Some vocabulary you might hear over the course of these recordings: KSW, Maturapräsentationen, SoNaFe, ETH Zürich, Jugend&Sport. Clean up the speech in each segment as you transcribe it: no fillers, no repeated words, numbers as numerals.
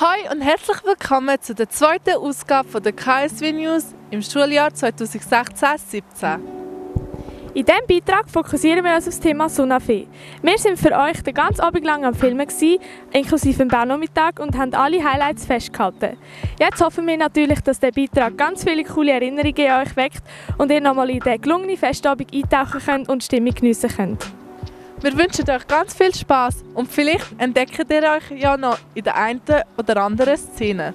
Hi und herzlich willkommen zu der zweiten Ausgabe von der KSW News im Schuljahr 2016-17. In diesem Beitrag fokussieren wir uns auf das Thema SoNaFe. Wir sind für euch den ganzen Abend lang am Filmen gewesen, inklusive dem Bahnachmittag, und haben alle Highlights festgehalten. Jetzt hoffen wir natürlich, dass der Beitrag ganz viele coole Erinnerungen an euch weckt und ihr nochmal in den gelungenen Festabend eintauchen könnt und die Stimmung geniessen könnt. Wir wünschen euch ganz viel Spass und vielleicht entdeckt ihr euch ja noch in der einen oder anderen Szene.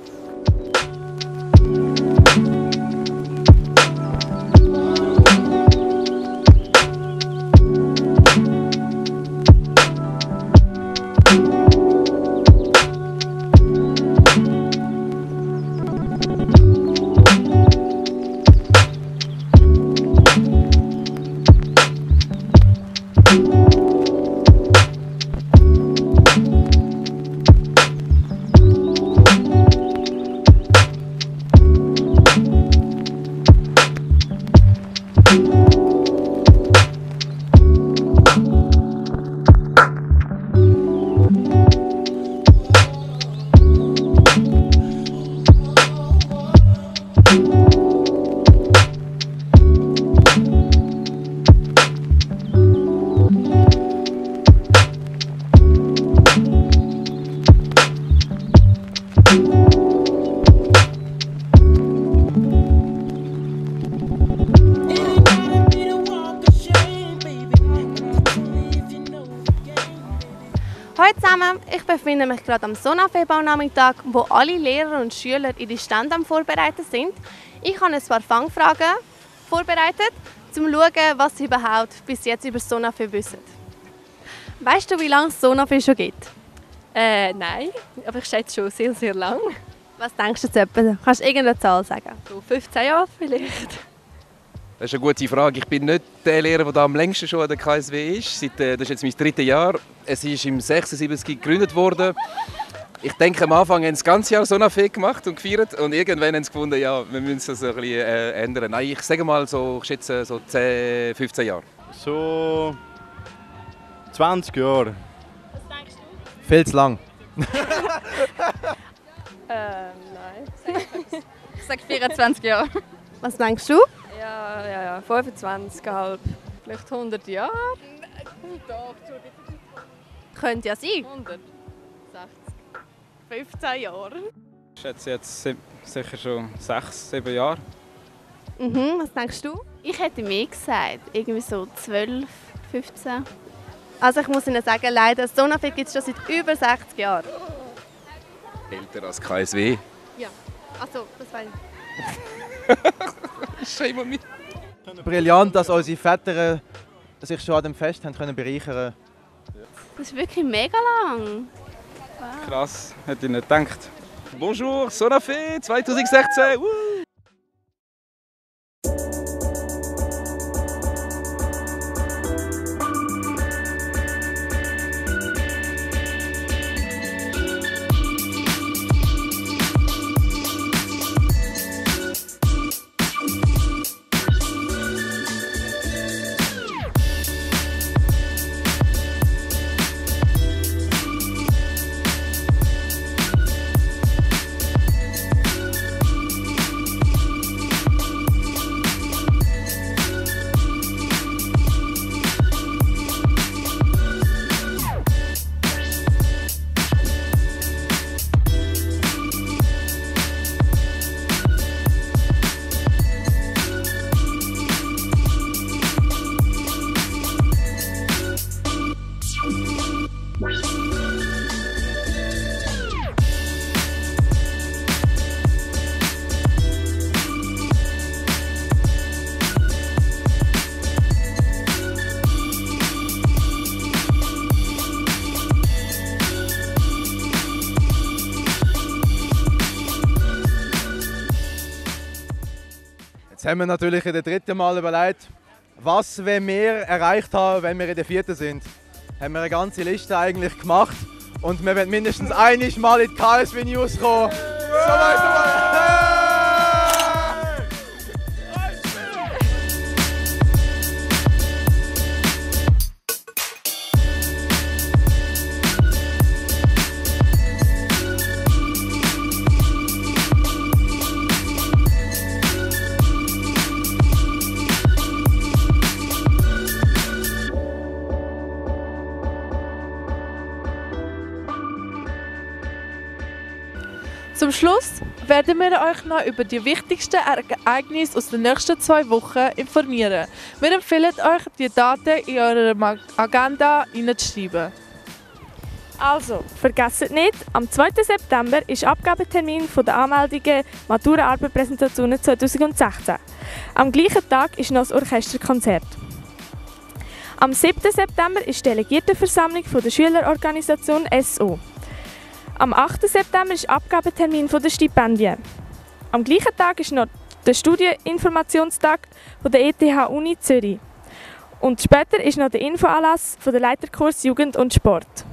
Hallo zusammen, ich befinde mich gerade am SoNaFe-Baunachmittag, wo alle Lehrer und Schüler ihre Stände am Vorbereiten sind. Ich habe ein paar Fangfragen vorbereitet, um zu schauen, was sie überhaupt bis jetzt über SoNaFe wissen. Weißt du, wie lange es SoNaFe schon gibt? Nein, aber ich schätze schon sehr, sehr lang. Was denkst du jetzt etwa? Kannst du irgendeine Zahl sagen? So 15 Jahre vielleicht. Das ist eine gute Frage. Ich bin nicht der Lehrer, der am längsten schon an der KSW ist. Das ist jetzt mein drittes Jahr. Es ist im 76 gegründet worden. Ich denke, am Anfang haben sie das ganze Jahr SoNaFe gemacht und gefeiert. Und irgendwann haben sie gefunden, ja, wir müssen das ein bisschen ändern. Nein, ich sage mal, so, ich schätze so 10, 15 Jahre. So 20 Jahre. Was denkst du? Viel zu lang. Nein. Ich sage 24 Jahre. Was denkst du? Ja, 25,5. Vielleicht 100 Jahre? Doch, könnte ja sein. 100. 60. 15 Jahre. Ich schätze jetzt sicher schon 6, 7 Jahre. Mhm, was denkst du? Ich hätte mehr gesagt. Irgendwie so 12, 15. Also ich muss Ihnen sagen, leider, SoNaFe gibt es schon seit über 60 Jahren. Älter als KSW? Ja. Also, das weiß ich. Schäme mich. Brillant, dass unsere Väter sich schon an dem Fest haben können bereichern. Das ist wirklich mega lang. Wow. Krass, hätte ich nicht gedacht. Bonjour, SoNaFe 2016. Jetzt haben wir natürlich in der dritten Mal überlegt, was wir mehr erreicht haben, wenn wir in der vierten sind. Haben wir eine ganze Liste eigentlich gemacht und wir werden mindestens einmal in die KSW News kommen. Zum Schluss werden wir euch noch über die wichtigsten Ereignisse aus den nächsten 2 Wochen informieren. Wir empfehlen euch, die Daten in eurer Agenda hineinzuschreiben. Also, vergesst nicht, am 2. September ist Abgabetermin der Anmeldungen Matura-Arbeit-Präsentationen 2016. Am gleichen Tag ist noch das Orchesterkonzert. Am 7. September ist die Delegiertenversammlung der Schülerorganisation SO. Am 8. September ist Abgabetermin der Stipendien. Am gleichen Tag ist noch der Studieninformationstag der ETH Uni Zürich. Und später ist noch der Infoanlass der Leiterkurs Jugend und Sport.